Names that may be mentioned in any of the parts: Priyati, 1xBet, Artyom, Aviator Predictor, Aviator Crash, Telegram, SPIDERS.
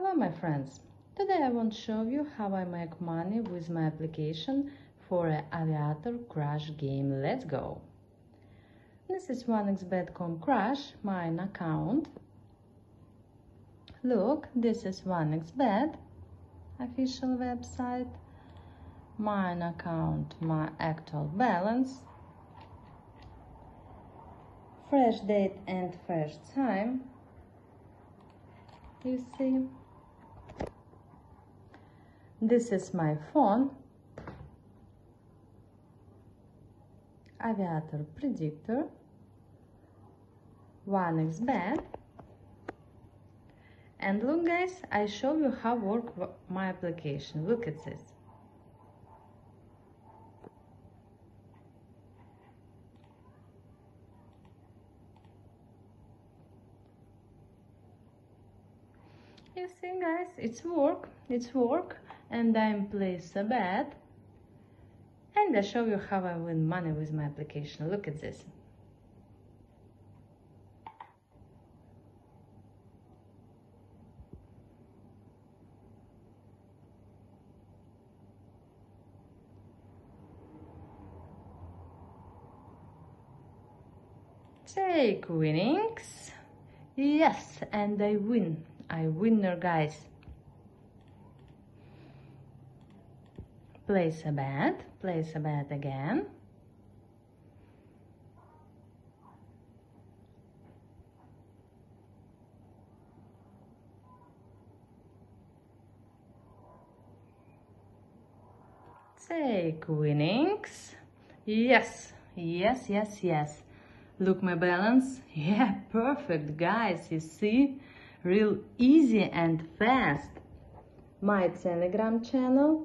Hello my friends, today I want to show you how I make money with my application for an Aviator Crash game. Let's go! This is 1xBet.com Crash, mine account. Look, this is 1xBet official website, mine account, my actual balance, fresh date and fresh time. You see, this is my phone, Aviator Predictor, 1xBet, and look guys, I show you how work my application. Look at this. You see guys, it's work, and I place a bet and I show you how I win money with my application. Look at this. Take winnings. Yes, and I win. I winner, guys. Place a bet again. Take winnings. Yes. Look my balance. Yeah, perfect, guys. You see? Real easy and fast. My Telegram channel.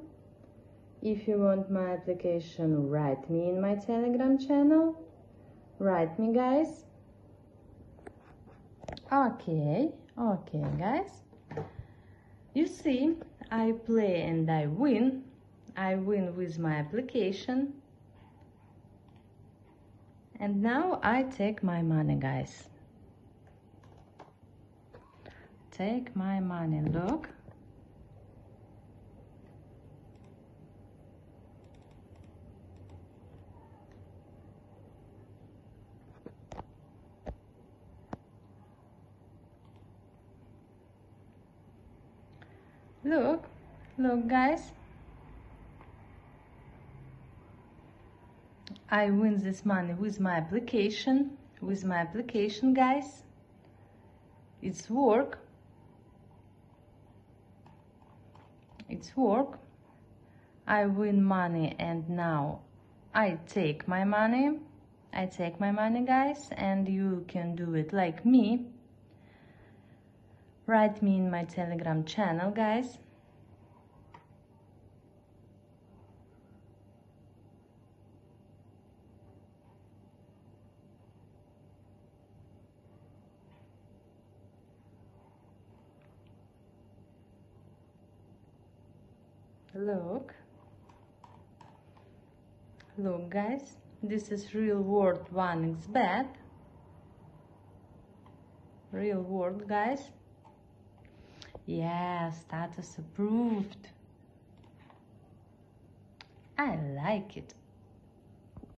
If you want my application, write me in my Telegram channel. Write me, guys. Okay, guys. You see, I play and I win. I win with my application. And now I take my money, guys. Take my money, look. Look guys. I win this money with my application, guys. It's work. I win money, and now I take my money. Guys, and you can do it like me. Write me in my Telegram channel, guys. Look guys, this is real world 1xBet, real world guys. Yeah, status approved. I like it.